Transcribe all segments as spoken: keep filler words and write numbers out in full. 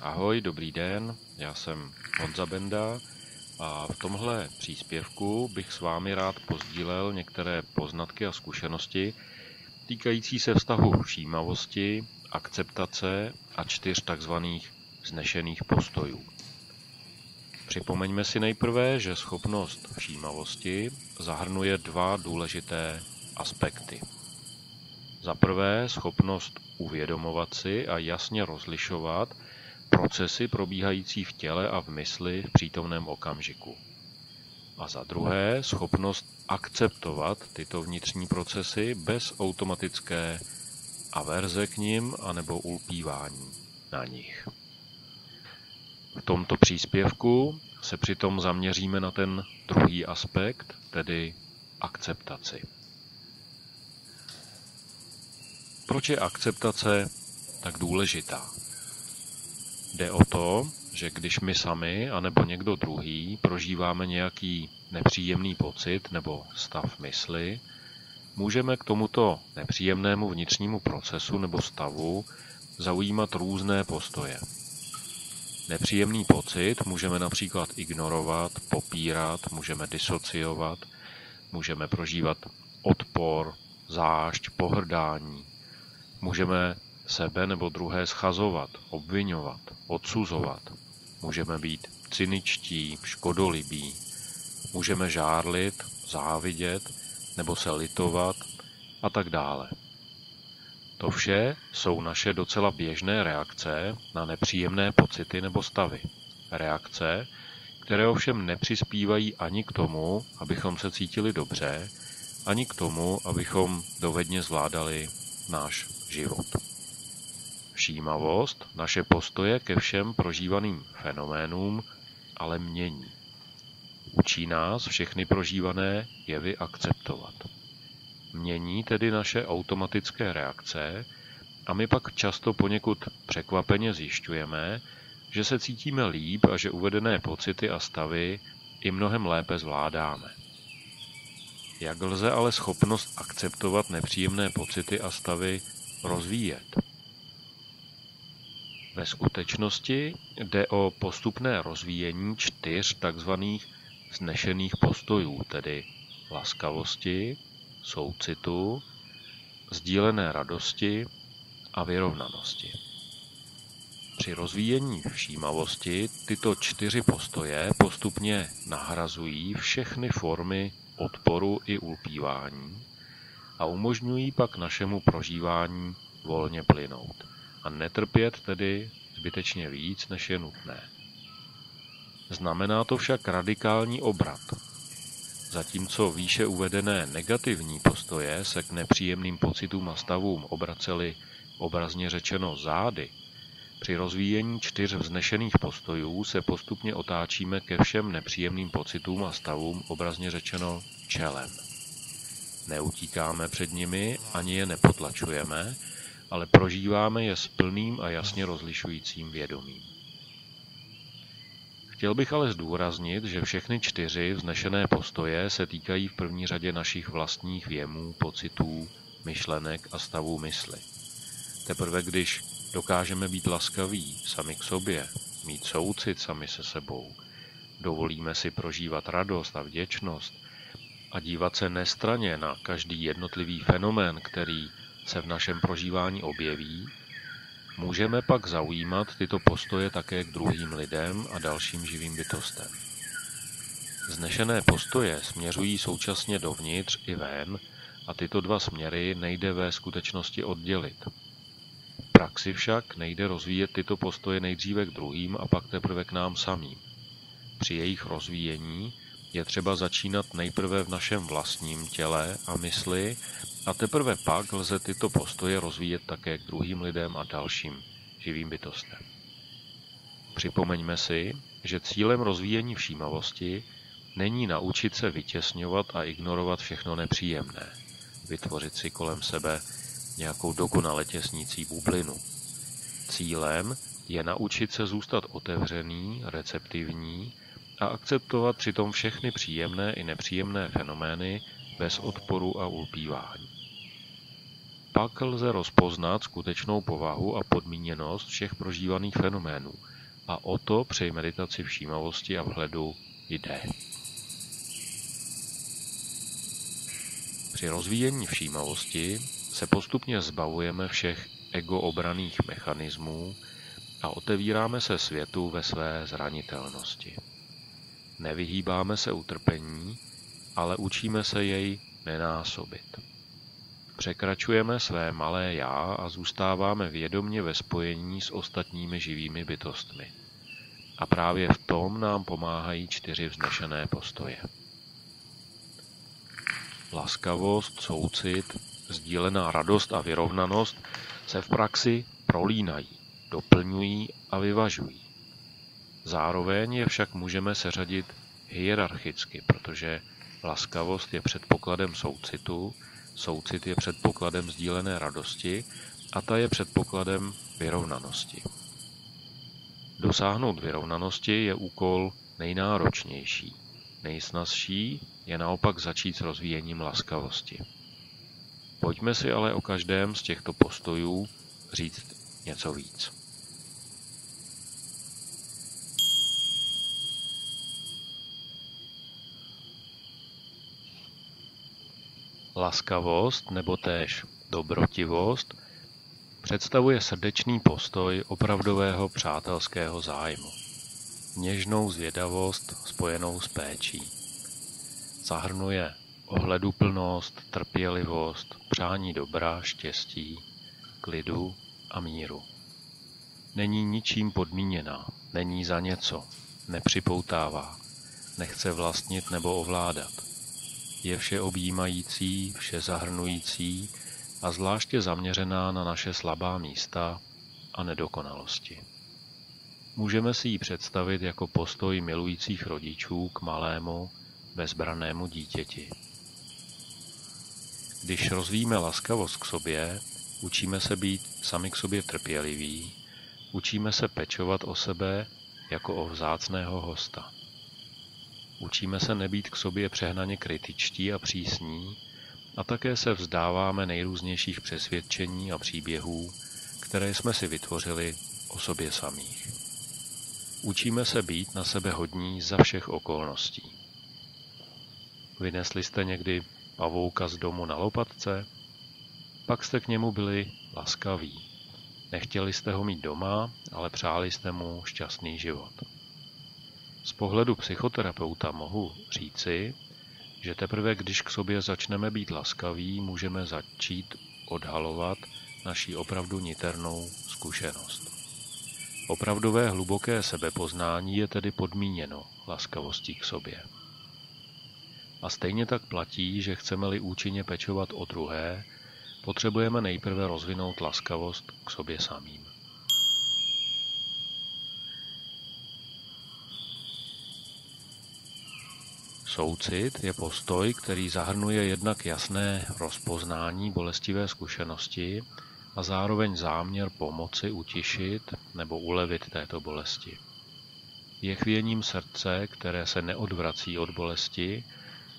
Ahoj, dobrý den, já jsem Honza Benda a v tomhle příspěvku bych s vámi rád pozdílel některé poznatky a zkušenosti týkající se vztahu všímavosti, akceptace a čtyř takzvaných vznešených postojů. Připomeňme si nejprve, že schopnost všímavosti zahrnuje dva důležité aspekty. Za prvé schopnost uvědomovat si a jasně rozlišovat procesy probíhající v těle a v mysli v přítomném okamžiku. A za druhé, schopnost akceptovat tyto vnitřní procesy bez automatické averze k nim anebo ulpívání na nich. V tomto příspěvku se přitom zaměříme na ten druhý aspekt, tedy akceptaci. Proč je akceptace tak důležitá? Jde o to, že když my sami anebo někdo druhý prožíváme nějaký nepříjemný pocit nebo stav mysli, můžeme k tomuto nepříjemnému vnitřnímu procesu nebo stavu zaujímat různé postoje. Nepříjemný pocit můžeme například ignorovat, popírat, můžeme disociovat, můžeme prožívat odpor, zášť, pohrdání, můžeme sebe nebo druhé schazovat, obvinovat, odsuzovat. Můžeme být cyničtí, škodolibí. Můžeme žárlit, závidět nebo se litovat a tak dále. To vše jsou naše docela běžné reakce na nepříjemné pocity nebo stavy. Reakce, které ovšem nepřispívají ani k tomu, abychom se cítili dobře, ani k tomu, abychom dovedně zvládali náš život. Všímavost naše postoje ke všem prožívaným fenoménům ale mění. Učí nás všechny prožívané jevy akceptovat. Mění tedy naše automatické reakce a my pak často poněkud překvapeně zjišťujeme, že se cítíme líp a že uvedené pocity a stavy i mnohem lépe zvládáme. Jak lze ale schopnost akceptovat nepříjemné pocity a stavy rozvíjet? Ve skutečnosti jde o postupné rozvíjení čtyř takzvaných vznešených postojů, tedy laskavosti, soucitu, sdílené radosti a vyrovnanosti. Při rozvíjení všímavosti tyto čtyři postoje postupně nahrazují všechny formy odporu i ulpívání a umožňují pak našemu prožívání volně plynout. A netrpět tedy zbytečně víc, než je nutné. Znamená to však radikální obrat. Zatímco výše uvedené negativní postoje se k nepříjemným pocitům a stavům obracely obrazně řečeno zády, při rozvíjení čtyř vznešených postojů se postupně otáčíme ke všem nepříjemným pocitům a stavům obrazně řečeno čelem. Neutíkáme před nimi, ani je nepotlačujeme, ale prožíváme je s plným a jasně rozlišujícím vědomím. Chtěl bych ale zdůraznit, že všechny čtyři vznešené postoje se týkají v první řadě našich vlastních věmů, pocitů, myšlenek a stavů mysli. Teprve když dokážeme být laskaví sami k sobě, mít soucit sami se sebou, dovolíme si prožívat radost a vděčnost a dívat se nestranně na každý jednotlivý fenomén, který se v našem prožívání objeví, můžeme pak zaujímat tyto postoje také k druhým lidem a dalším živým bytostem. Vznešené postoje směřují současně dovnitř i ven a tyto dva směry nejde ve skutečnosti oddělit. V praxi však nejde rozvíjet tyto postoje nejdříve k druhým a pak teprve k nám samým. Při jejich rozvíjení je třeba začínat nejprve v našem vlastním těle a mysli a teprve pak lze tyto postoje rozvíjet také k druhým lidem a dalším živým bytostem. Připomeňme si, že cílem rozvíjení všímavosti není naučit se vytěsňovat a ignorovat všechno nepříjemné, vytvořit si kolem sebe nějakou dokonale těsnící bublinu. Cílem je naučit se zůstat otevřený, receptivní a akceptovat přitom všechny příjemné i nepříjemné fenomény bez odporu a ulpívání. Pak lze rozpoznat skutečnou povahu a podmíněnost všech prožívaných fenoménů a o to při meditaci všímavosti a vhledu jde. Při rozvíjení všímavosti se postupně zbavujeme všech egoobranných mechanismů a otevíráme se světu ve své zranitelnosti. Nevyhýbáme se utrpení, ale učíme se jej nenásobit. Překračujeme své malé já a zůstáváme vědomně ve spojení s ostatními živými bytostmi. A právě v tom nám pomáhají čtyři vznešené postoje. Laskavost, soucit, sdílená radost a vyrovnanost se v praxi prolínají, doplňují a vyvažují. Zároveň je však můžeme seřadit hierarchicky, protože laskavost je předpokladem soucitu, soucit je předpokladem sdílené radosti a ta je předpokladem vyrovnanosti. Dosáhnout vyrovnanosti je úkol nejnáročnější. Nejsnazší je naopak začít s rozvíjením laskavosti. Pojďme si ale o každém z těchto postojů říct něco víc. Laskavost nebo též dobrotivost představuje srdečný postoj opravdového přátelského zájmu, něžnou zvědavost spojenou s péčí. Zahrnuje ohleduplnost, trpělivost, přání dobra, štěstí, klidu a míru. Není ničím podmíněná, není za něco, nepřipoutává, nechce vlastnit nebo ovládat. Je všeobjímající, všezahrnující a zvláště zaměřená na naše slabá místa a nedokonalosti. Můžeme si ji představit jako postoj milujících rodičů k malému, bezbrannému dítěti. Když rozvíjíme laskavost k sobě, učíme se být sami k sobě trpěliví, učíme se pečovat o sebe jako o vzácného hosta. Učíme se nebýt k sobě přehnaně kritičtí a přísní a také se vzdáváme nejrůznějších přesvědčení a příběhů, které jsme si vytvořili o sobě samých. Učíme se být na sebe hodní za všech okolností. Vynesli jste někdy pavouka z domu na lopatce? Pak jste k němu byli laskaví. Nechtěli jste ho mít doma, ale přáli jste mu šťastný život. Z pohledu psychoterapeuta mohu říci, že teprve když k sobě začneme být laskaví, můžeme začít odhalovat naši opravdu niternou zkušenost. Opravdové hluboké sebepoznání je tedy podmíněno laskavostí k sobě. A stejně tak platí, že chceme-li účinně pečovat o druhé, potřebujeme nejprve rozvinout laskavost k sobě samým. Soucit je postoj, který zahrnuje jednak jasné rozpoznání bolestivé zkušenosti a zároveň záměr pomoci utišit nebo ulevit této bolesti. Je chvěním srdce, které se neodvrací od bolesti,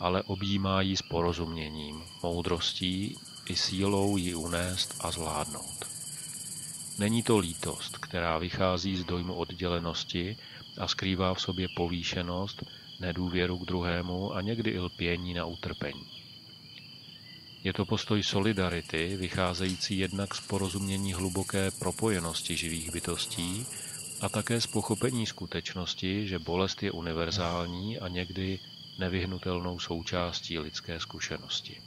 ale objímá ji s porozuměním, moudrostí i sílou ji unést a zvládnout. Není to lítost, která vychází z dojmu oddělenosti a skrývá v sobě povýšenost, nedůvěru k druhému a někdy i lpění na utrpení. Je to postoj solidarity, vycházející jednak z porozumění hluboké propojenosti živých bytostí a také z pochopení skutečnosti, že bolest je univerzální a někdy nevyhnutelnou součástí lidské zkušenosti.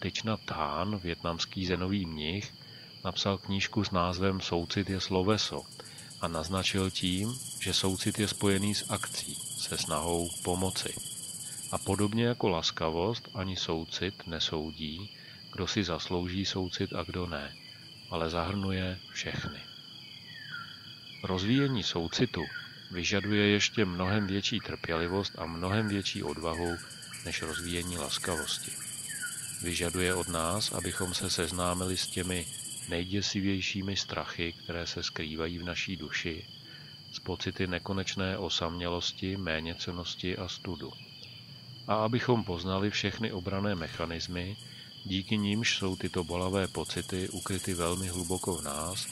Thich Nhat Hanh, vietnamský zenový mnich, napsal knížku s názvem Soucit je sloveso a naznačil tím, že soucit je spojený s akcí, se snahou pomoci. A podobně jako laskavost, ani soucit nesoudí, kdo si zaslouží soucit a kdo ne, ale zahrnuje všechny. Rozvíjení soucitu vyžaduje ještě mnohem větší trpělivost a mnohem větší odvahu než rozvíjení laskavosti. Vyžaduje od nás, abychom se seznámili s těmi nejděsivějšími strachy, které se skrývají v naší duši, s pocity nekonečné osamělosti, méněcennosti a studu. A abychom poznali všechny obranné mechanismy, díky nímž jsou tyto bolavé pocity ukryty velmi hluboko v nás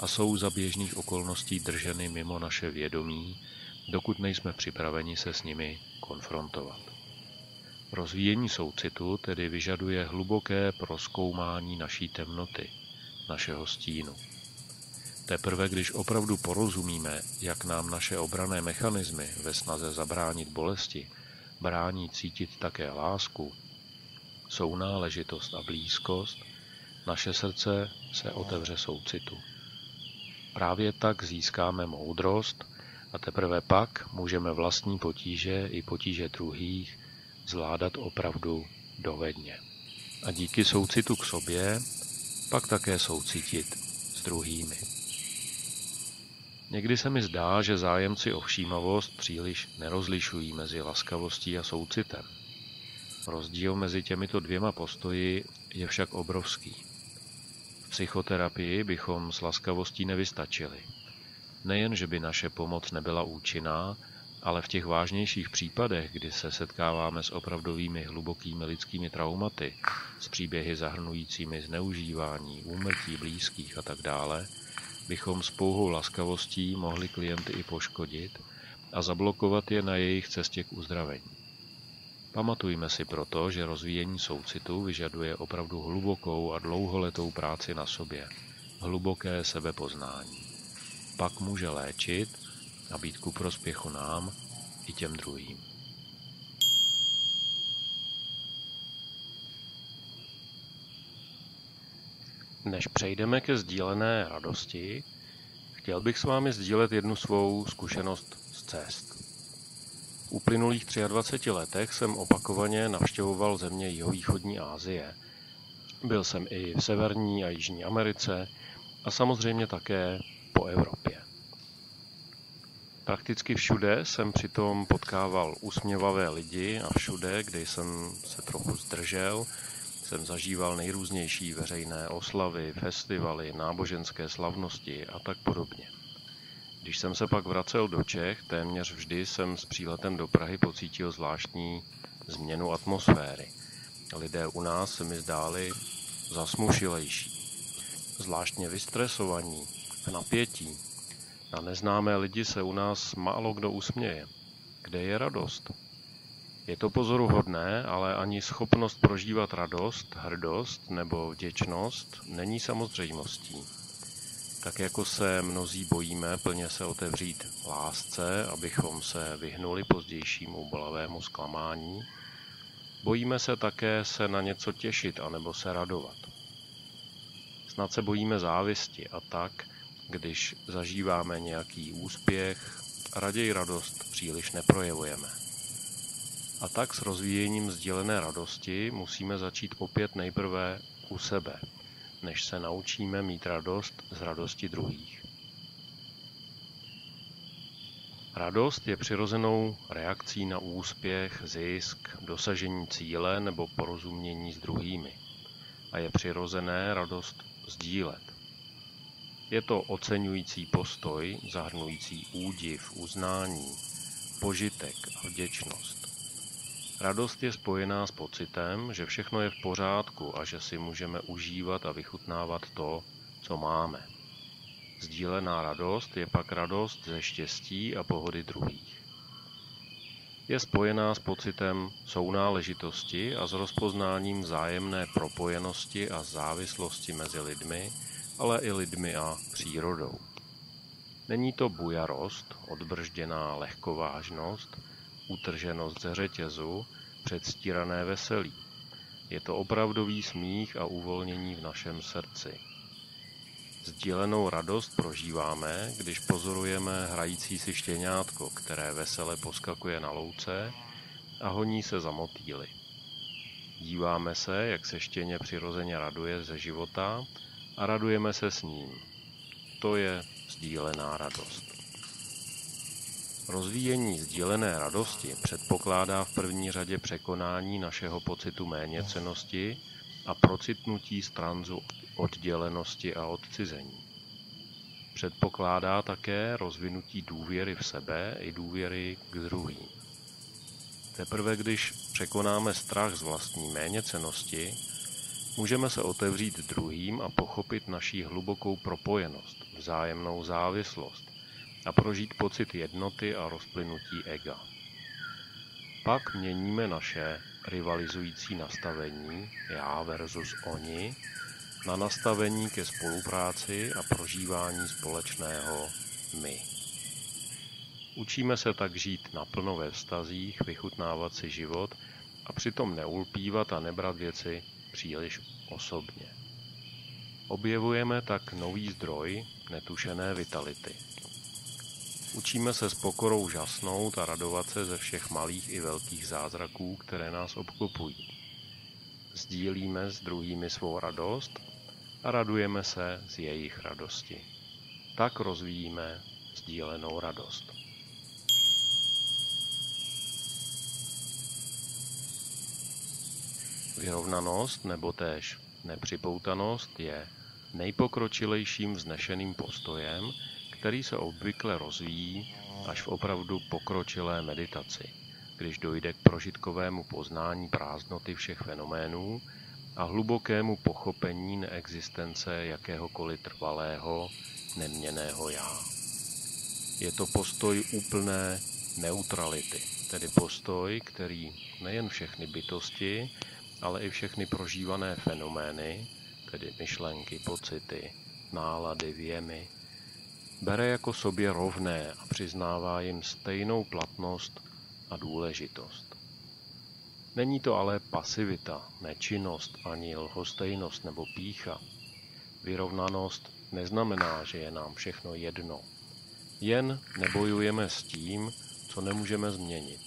a jsou za běžných okolností drženy mimo naše vědomí, dokud nejsme připraveni se s nimi konfrontovat. Rozvíjení soucitu tedy vyžaduje hluboké prozkoumání naší temnoty, našeho stínu. Teprve když opravdu porozumíme, jak nám naše obranné mechanismy ve snaze zabránit bolesti brání cítit také lásku, sounáležitost a blízkost, naše srdce se otevře soucitu. Právě tak získáme moudrost a teprve pak můžeme vlastní potíže i potíže druhých zvládat opravdu dovedně. A díky soucitu k sobě pak také soucitit s druhými. Někdy se mi zdá, že zájemci o všímavost příliš nerozlišují mezi laskavostí a soucitem. Rozdíl mezi těmito dvěma postoji je však obrovský. V psychoterapii bychom s laskavostí nevystačili. Nejen, že by naše pomoc nebyla účinná, ale v těch vážnějších případech, kdy se setkáváme s opravdovými hlubokými lidskými traumaty, s příběhy zahrnujícími zneužívání, úmrtí blízkých a tak dále, bychom s pouhou laskavostí mohli klienty i poškodit a zablokovat je na jejich cestě k uzdravení. Pamatujme si proto, že rozvíjení soucitu vyžaduje opravdu hlubokou a dlouholetou práci na sobě, hluboké sebepoznání. Pak může léčit a být ku prospěchu nám i těm druhým. Než přejdeme ke sdílené radosti, chtěl bych s vámi sdílet jednu svou zkušenost z cest. V uplynulých dvaceti třech letech jsem opakovaně navštěvoval země jihovýchodní Asie. Byl jsem i v Severní a Jižní Americe a samozřejmě také po Evropě. Prakticky všude jsem přitom potkával usměvavé lidi a všude, kde jsem se trochu zdržel, jsem zažíval nejrůznější veřejné oslavy, festivaly, náboženské slavnosti a tak podobně. Když jsem se pak vracel do Čech, téměř vždy jsem s příletem do Prahy pocítil zvláštní změnu atmosféry. Lidé u nás se mi zdáli zasmušilejší, zvláštně vystresovaní, v napětí. Na neznámé lidi se u nás málo kdo usměje. Kde je radost? Je to pozoruhodné, ale ani schopnost prožívat radost, hrdost nebo vděčnost není samozřejmostí. Tak jako se mnozí bojíme plně se otevřít lásce, abychom se vyhnuli pozdějšímu bolavému zklamání, bojíme se také se na něco těšit anebo se radovat. Snad se bojíme závisti a tak, když zažíváme nějaký úspěch, raději radost příliš neprojevujeme. A tak s rozvíjením sdílené radosti musíme začít opět nejprve u sebe, než se naučíme mít radost z radosti druhých. Radost je přirozenou reakcí na úspěch, zisk, dosažení cíle nebo porozumění s druhými. A je přirozené radost sdílet. Je to oceňující postoj, zahrnující údiv, uznání, požitek a vděčnost. Radost je spojená s pocitem, že všechno je v pořádku a že si můžeme užívat a vychutnávat to, co máme. Sdílená radost je pak radost ze štěstí a pohody druhých. Je spojená s pocitem sounáležitosti a s rozpoznáním vzájemné propojenosti a závislosti mezi lidmi, ale i lidmi a přírodou. Není to bujarost, odbržděná lehkovážnost, utrženost ze řetězu, předstírané veselí. Je to opravdový smích a uvolnění v našem srdci. Sdílenou radost prožíváme, když pozorujeme hrající si štěňátko, které vesele poskakuje na louce a honí se za motýly. Díváme se, jak se štěně přirozeně raduje ze života a radujeme se s ním. To je sdílená radost. Rozvíjení sdílené radosti předpokládá v první řadě překonání našeho pocitu méněcennosti a procitnutí stranzu oddělenosti a odcizení. Předpokládá také rozvinutí důvěry v sebe i důvěry k druhým. Teprve když překonáme strach z vlastní méněcennosti, můžeme se otevřít druhým a pochopit naší hlubokou propojenost, vzájemnou závislost a prožít pocit jednoty a rozplynutí ega. Pak měníme naše rivalizující nastavení já versus oni na nastavení ke spolupráci a prožívání společného my. Učíme se tak žít naplno ve vztazích, vychutnávat si život a přitom neulpívat a nebrat věci příliš osobně. Objevujeme tak nový zdroj netušené vitality. Učíme se s pokorou žasnout a radovat se ze všech malých i velkých zázraků, které nás obklopují. Sdílíme s druhými svou radost a radujeme se z jejich radosti. Tak rozvíjíme sdílenou radost. Vyrovnanost nebo též nepřipoutanost je nejpokročilejším vznešeným postojem, který se obvykle rozvíjí až v opravdu pokročilé meditaci, když dojde k prožitkovému poznání prázdnoty všech fenoménů a hlubokému pochopení neexistence jakéhokoliv trvalého, neměnného já. Je to postoj úplné neutrality, tedy postoj, který nejen všechny bytosti, ale i všechny prožívané fenomény, tedy myšlenky, pocity, nálady, vjemy, bere jako sobě rovné a přiznává jim stejnou platnost a důležitost. Není to ale pasivita, nečinnost, ani lhostejnost nebo pýcha. Vyrovnanost neznamená, že je nám všechno jedno. Jen nebojujeme s tím, co nemůžeme změnit.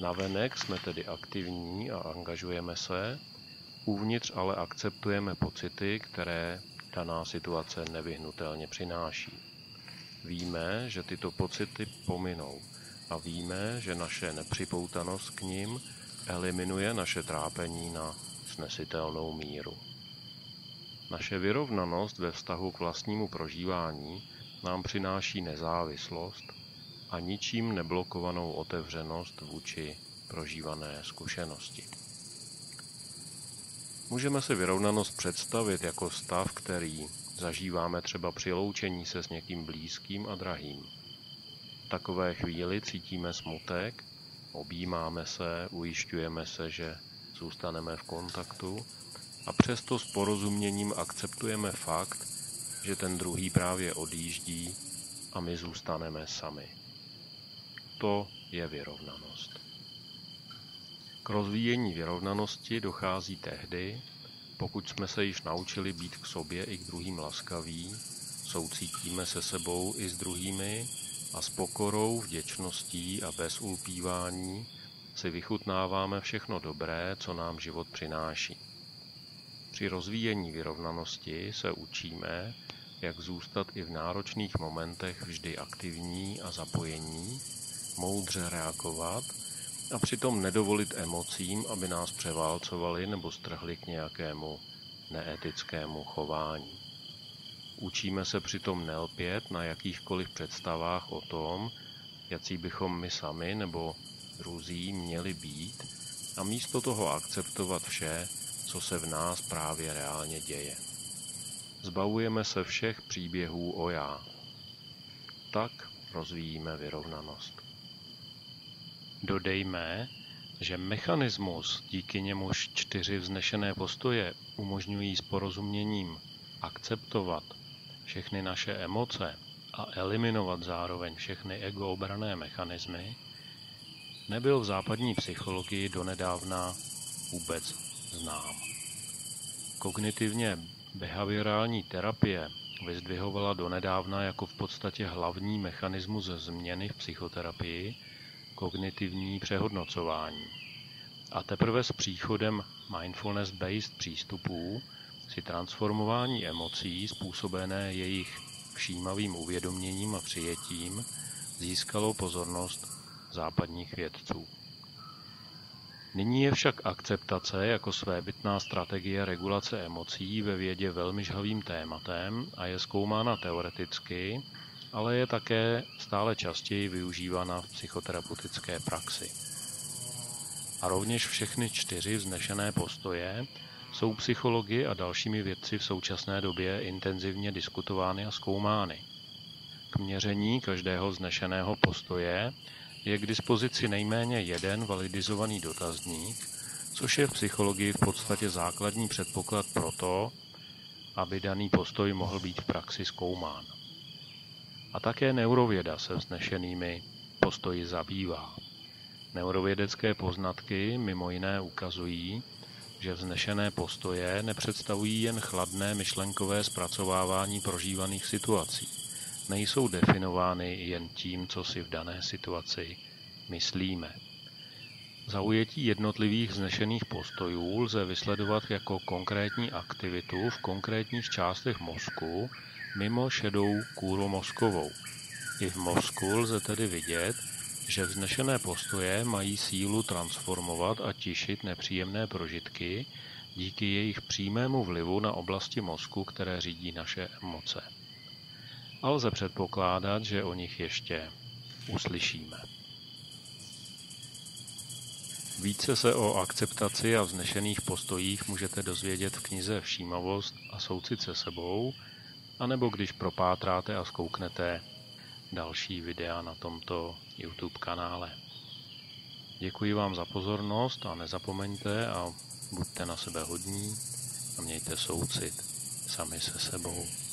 Navenek jsme tedy aktivní a angažujeme se, uvnitř ale akceptujeme pocity, které daná situace nevyhnutelně přináší. Víme, že tyto pocity pominou a víme, že naše nepřipoutanost k nim eliminuje naše trápení na snesitelnou míru. Naše vyrovnanost ve vztahu k vlastnímu prožívání nám přináší nezávislost a ničím neblokovanou otevřenost vůči prožívané zkušenosti. Můžeme si vyrovnanost představit jako stav, který zažíváme třeba při loučení se s někým blízkým a drahým. V takové chvíli cítíme smutek, objímáme se, ujišťujeme se, že zůstaneme v kontaktu a přesto s porozuměním akceptujeme fakt, že ten druhý právě odjíždí a my zůstaneme sami. To je vyrovnanost. K rozvíjení vyrovnanosti dochází tehdy, pokud jsme se již naučili být k sobě i k druhým laskaví, soucítíme se sebou i s druhými a s pokorou, vděčností a bez ulpívání si vychutnáváme všechno dobré, co nám život přináší. Při rozvíjení vyrovnanosti se učíme, jak zůstat i v náročných momentech vždy aktivní a zapojení, moudře reagovat a přitom nedovolit emocím, aby nás převálcovaly nebo strhly k nějakému neetickému chování. Učíme se přitom nelpět na jakýchkoliv představách o tom, jaký bychom my sami nebo druzí měli být a místo toho akceptovat vše, co se v nás právě reálně děje. Zbavujeme se všech příběhů o já. Tak rozvíjíme vyrovnanost. Dodejme, že mechanismus, díky němuž čtyři vznešené postoje umožňují s porozuměním akceptovat všechny naše emoce a eliminovat zároveň všechny egoobranné mechanismy, nebyl v západní psychologii donedávna vůbec znám. Kognitivně behaviorální terapie vyzdvihovala donedávna jako v podstatě hlavní mechanismus změny v psychoterapii kognitivní přehodnocování. A teprve s příchodem mindfulness-based přístupů si transformování emocí způsobené jejich všímavým uvědoměním a přijetím získalo pozornost západních vědců. Nyní je však akceptace jako svébytná strategie regulace emocí ve vědě velmi žhavým tématem a je zkoumána teoreticky, ale je také stále častěji využívána v psychoterapeutické praxi. A rovněž všechny čtyři vznešené postoje jsou psychology a dalšími vědci v současné době intenzivně diskutovány a zkoumány. K měření každého vznešeného postoje je k dispozici nejméně jeden validizovaný dotazník, což je v psychologii v podstatě základní předpoklad pro to, aby daný postoj mohl být v praxi zkoumán. A také neurověda se vznešenými postoji zabývá. Neurovědecké poznatky mimo jiné ukazují, že vznešené postoje nepředstavují jen chladné myšlenkové zpracovávání prožívaných situací. Nejsou definovány jen tím, co si v dané situaci myslíme. Zaujetí jednotlivých vznešených postojů lze vysledovat jako konkrétní aktivitu v konkrétních částech mozku mimo šedou kůru mozkovou. I v mozku lze tedy vidět, že vznešené postoje mají sílu transformovat a tišit nepříjemné prožitky díky jejich přímému vlivu na oblasti mozku, které řídí naše emoce. A lze předpokládat, že o nich ještě uslyšíme. Více se o akceptaci a vznešených postojích můžete dozvědět v knize Všímavost a soucit se sebou, anebo když propátráte a zkouknete další videa na tomto YouTube kanále. Děkuji vám za pozornost a nezapomeňte a buďte na sebe hodní a mějte soucit sami se sebou.